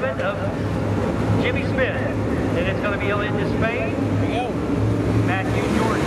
7 of Jimmy Smith. And it's going to be Elliot Despain, Matthew Jordan.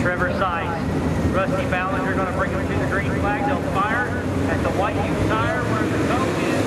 Trevor Sise, Rusty Ballinger going to bring him to the green flag. They'll fire at the white U tire where the coat is.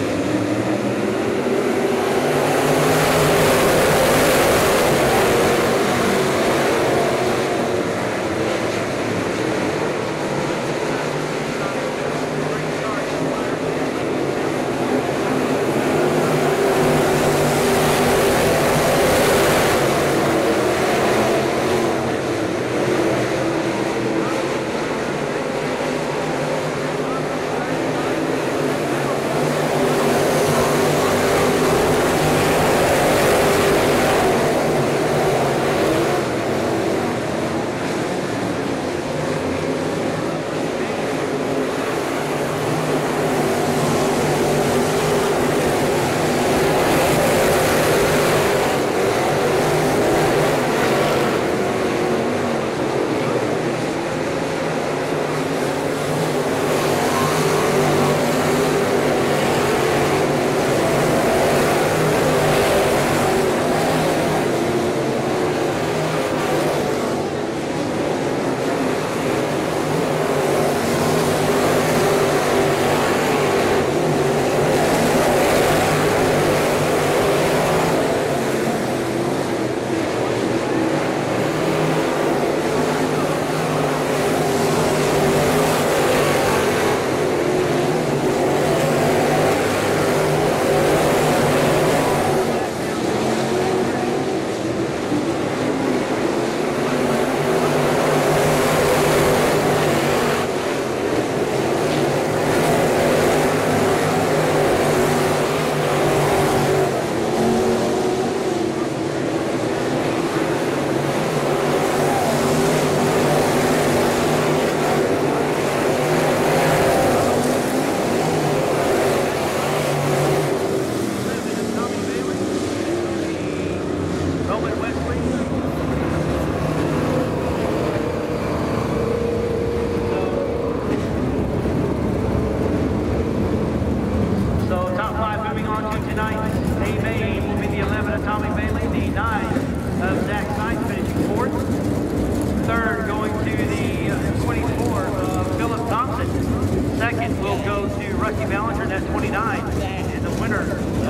Ballinger, that's 29, and the winner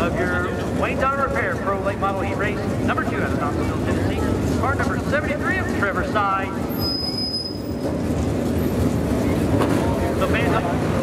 of your Wayne Don Repair Pro Late Model Heat Race, number 2 out of Knoxville, Tennessee, car number 73 of Trevor Sise. So fans up.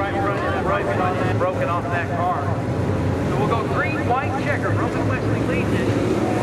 right in front of that right side and broken off that car. So we'll go green, white, checker. Roman Wesley leads it.